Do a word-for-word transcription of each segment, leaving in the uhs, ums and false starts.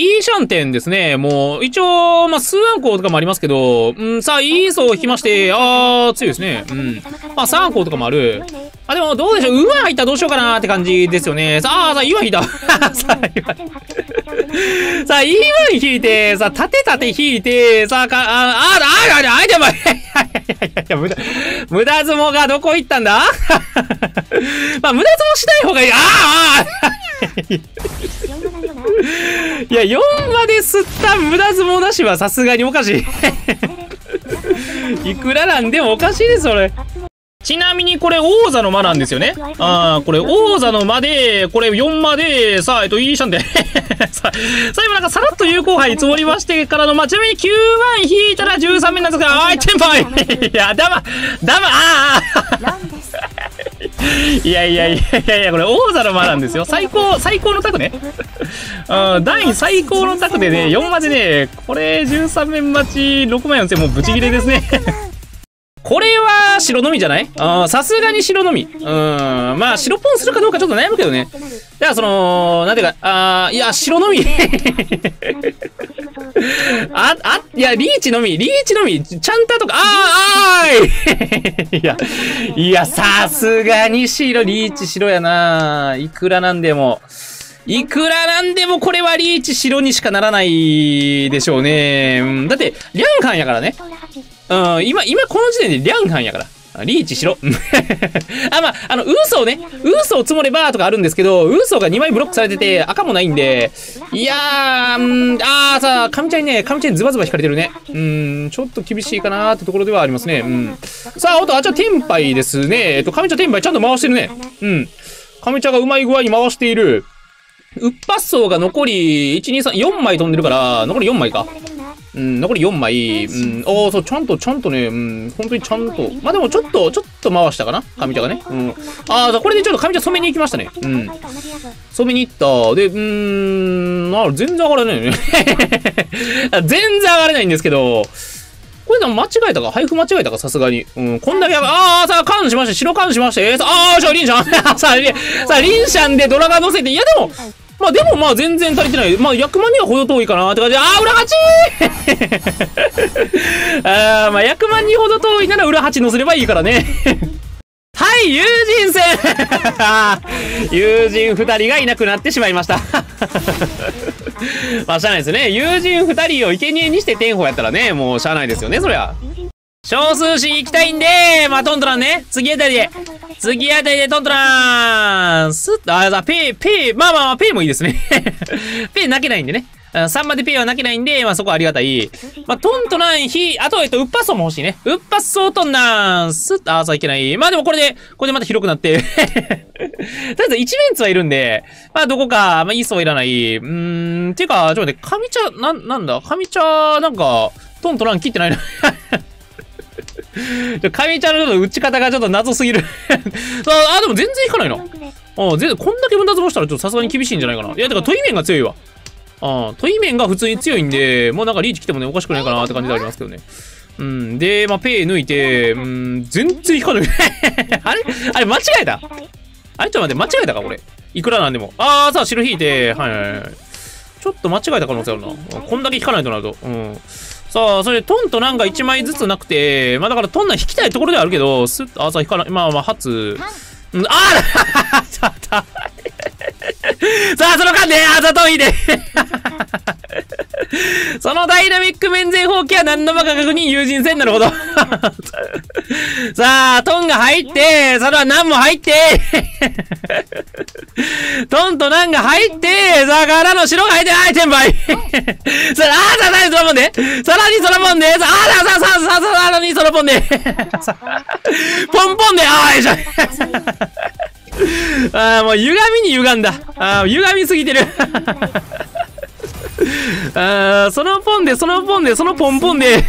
イーシャンテンですね。もう、一応、まあ、スーアンコウとかもありますけど、うん、さあ、イーソー引きまして、あー、強いですね。うん。まあ、サーアンコウとかもある。あ、でも、どうでしょう。うわ、引いた。どうしようかなーって感じですよね。さあ、さあ、岩引いた。さあ、岩。さあ、イーワン 引いて、さあ、縦縦引いて、さあ、か、あ、あ、あ、あ、あ、あ、でも、いやいやいやいや、無駄、無駄相撲がどこ行ったんだまあ、無駄相撲しない方がいい。ああいや、よんまで吸った無駄相撲なしはさすがにおかしい。いくらなんでもおかしいです、それ。ちなみにこれ王座の間なんですよね。ああ、これ王座の間で、これよん間で、さあ、えっと、いいシャンテン。さあ、今なんかさらっと有効杯積もりましてからの、まあ、ちなみにきゅうばん引いたらじゅうさん面なんですが、あー、テンパイいや、だま、だま、ああいやいやいやいやいや、これ王座の間なんですよ。最高、最高のタクね。うん、第最高のタクでね、よん間でね、これじゅうさん面待ちろくまんよんせん、もうブチギレですね。これは白のみじゃない？さすがに白のみ。うん。まあ、白ポンするかどうかちょっと悩むけどね。じゃあ、その、なんていうか、あー、いや、白のみ。あ、あ、いや、リーチのみ、リーチのみ、ちゃんたとか、あー、あーい。いや、いや、さすがに白、リーチ白やな。いくらなんでも。いくらなんでもこれはリーチ白にしかならないでしょうね。うん、だって、リャンハンやからね。うん、今、今この時点でリャンハンやから。リーチしろ。あ、まあ、あの、ウーソーね。ウーソー積もればとかあるんですけど、ウーソーがにまいブロックされてて、赤もないんで、いやー、うん、あーさあ、神ちゃんにね、神ちゃんにズバズバ引かれてるね。うん、ちょっと厳しいかなーってところではありますね。うん。さあ、あと、あちら、テンパイですね。えっと、神ちゃんテンパイちゃんと回してるね。うん。神ちゃんがうまい具合に回している。ウッパッソーが残り、いち、に、さん、よんまい飛んでるから、残りよんまいか。うん、残りよんまい。うん、ああ、そう、ちゃんと、ちゃんとね、うん、本当にちゃんと。まあでも、ちょっと、ちょっと回したかな、神茶がね。うん。ああ、これでちょっと神茶染めに行きましたね。うん。染めに行った。で、うーん、あ全然上がらないね。全然上がれないんですけど、これでも間違えたか配布間違えたかさすがに。うん、こんだけ上が、ああ、さあ、カンしました。白カンしました。えー、ああ、じゃあ、リンシャン。さあ、リン、さあ、リンシャンでドラが乗せて、いや、でも、まあでもまあ全然足りてない。まあ役満には程遠いかなって感じで、ああ、裏はち ああ、まあ役満に程遠いなら裏はち乗せればいいからね。はい、友人戦友人ふたりがいなくなってしまいました。まあしゃあないですね。友人ふたりを生贄にして天保やったらね、もうしゃあないですよね、そりゃ。少数士行きたいんで、まあトントランね。次あたりで。次あたりでトントランスッと、あ、ペイ、ペイ、まあまあまあ、ペイもいいですね。ペイ泣けないんでね。さんまでペイは泣けないんで、まあそこはありがたい。まあトントラン、ヒ、あと、えっと、ウッパッソーも欲しいね。ウッパッソートンランスッと、あ、さあいけない。まあでもこれで、これでまた広くなって。とりあえず一面ツはいるんで、まあどこか、まあイーソーいらない。うーん、ていうか、ちょっと待って、神茶、なん、なんだ神茶、なんか、トントラン切ってないな。神ちゃんの打ち方がちょっと謎すぎる。あ、でも全然引かないな。あ全然、こんだけ無駄相撲したらちょっとさすがに厳しいんじゃないかな。いや、だからトイメンが強いわ。あトイメンが普通に強いんで、もうなんかリーチ来てもね、おかしくないかなって感じでありますけどね。うん。で、まあ、ペイ抜いて、うん、全然引かない。あれあれ、間違えたあれちょっと待って、間違えたかこれ。いくらなんでも。あー、さあ、白引いて、はいはいはい。ちょっと間違えた可能性あるな。こんだけ引かないとなると。うん。さあ、それでトンとなんかいちまいずつなくて、まあだからトンなん引きたいところではあるけど、スッと、あ、さあ引かない、まあまあ、初、うん、ああさあ、その間で、あざといでそのダイナミック面前放棄は何の馬鹿確認友人戦なるほどさあ、トンが入って、それは何も入ってトンと何が入って、さあからの白が入ってない、テンパイさあ、あさらにそのもんでさらにそのもんでさあ、さあ、さあ、さあ、さらにそのもんでポンポンで、ああ、よいしょああ、もう歪みに歪んだ。ああ、歪みすぎてるああ、そのポンで、そのポンで、そのポンポンで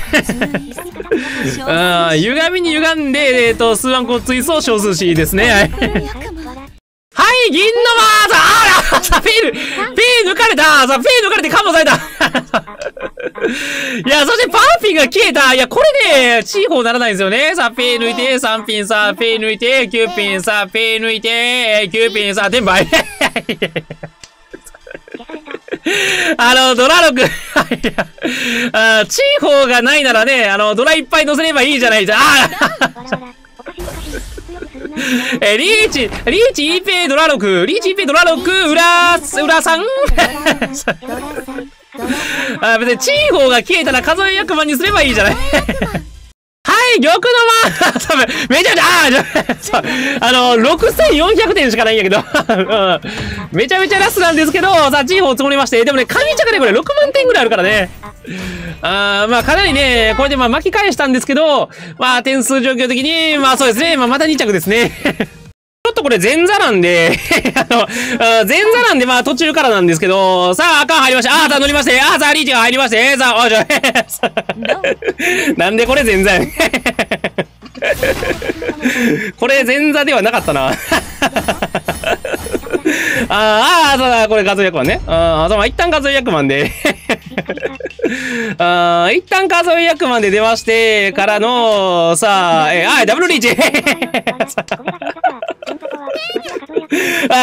ああ、歪みに歪んで、えっと、スーワンコ追走少数士ですね。はい、銀のマーザーあらさ、ペイ、ペイ抜かれたさ、ペイ抜かれてカモされたいや、そしてパーピンが消えたいや、これね、チーホーならないんですよね。さ、ペイ抜いて、さんピンさ、ペイ抜いて、きゅうピンさ、ペイ抜いて、きゅうピンさ、転売あの、ドラロ君、あ、チーホーがないならね、あの、ドラいっぱい乗せればいいじゃないじゃん。ああえー、リーチ、リーチイーペイドラロク、リーチイーペイドラロク、ウラー、ウラさんあ、別にチーホーが消えたら数え役満にすればいいじゃないはい、玉の間多分、めちゃめちゃ、ああ、あの、ろくせんよんひゃくてんしかないんやけど、うん、めちゃめちゃラスなんですけど、さあ、チーホー積もりまして、でもね、神着ね、これろくまんてんぐらいあるからね。あーまあかなりね、これでまあ巻き返したんですけど、まあ点数状況的に、まあそうですね、まあまたにちゃくですね。ちょっとこれ前座なんで、あの、前座なんでまあ途中からなんですけど、さあ赤入りました。あーさあ乗りまして、あーさあリーチが入りまして、さあ、おいしょ。なんでこれ前座やねんこれ前座ではなかったな。あーあー、そうだ、これ数え役満ね。ああ、そう、まあ一旦数え役満で。ああ、一旦数え役満で出まして、からの、さあ、えー、あー、ダブルリーチあ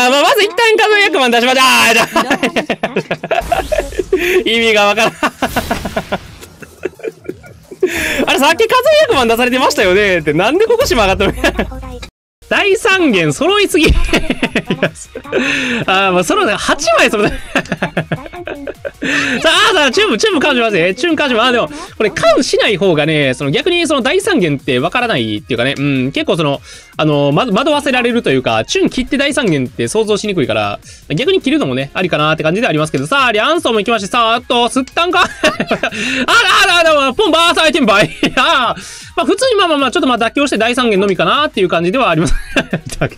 あ、まあ、まず一旦数え役満出しましょう。あー意味がわからん。あれ、さっき数え役満出されてましたよねって、なんでここ島上がったの第三元揃いすぎああ、もうそろね、はちまい揃え。さあ、さあ、チューブ、チューブ感じますね。チューブ感じます。あ、でも、これ、感しない方がね、その逆にその第三元ってわからないっていうかね、うん、結構その、あの、ま、惑わせられるというか、チューン切って第三元って想像しにくいから、逆に切るのもね、ありかなーって感じでありますけど、さあ、リアンソンも行きまして、さあ、あと、すったんかあらあらあら、ポンバーサーイテンバイ。ああ、まあ、普通にまあまあまあ、ちょっとまあ妥協して第三元のみかなーっていう感じではあります。あー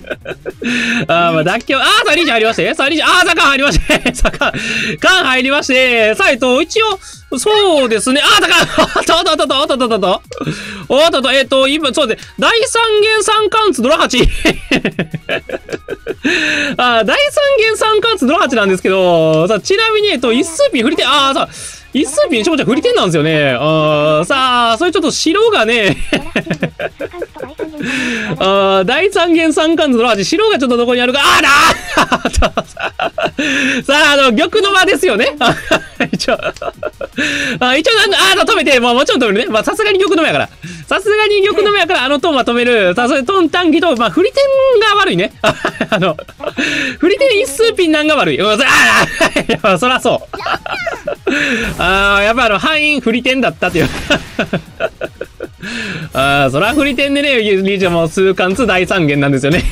まあ妥協、あーさあリーチ入りまして、さあリーチ、あーさあ缶入りまして、さあ缶、缶入りまして、さあえっと、一応、そうですね、あーさあ缶、おっとおっとおっとおっとおっとおっとおっとおっと、えっと、今、そうですね、第三元三貫津ドラはち。あー、第三元三貫津ドラはちなんですけど、さあちなみに、えっと、一数ピン振り手、あーさあ、一数ピン、しょうちゃん振り手なんですよね。あーさあ、それちょっと白がねあ、第三元三貫津ドラはち、白がちょっとどこにあるか、あらさあ、あの、玉の間ですよね。一応、あ一応なん、ああ、止めて、まあもちろん止めるね。まあさすがに玉の間やから。さすがに玉の間やから、あのトンは止める。さあ、それトン短期と、まあ振り点が悪いね。あの、振り点一数ピンなんが悪い。ああ、そらそう。ああ、やっぱあの、範囲振り点だったっていう。ああ、そら振り点でね、リーチはもう数貫津第三元なんですよね。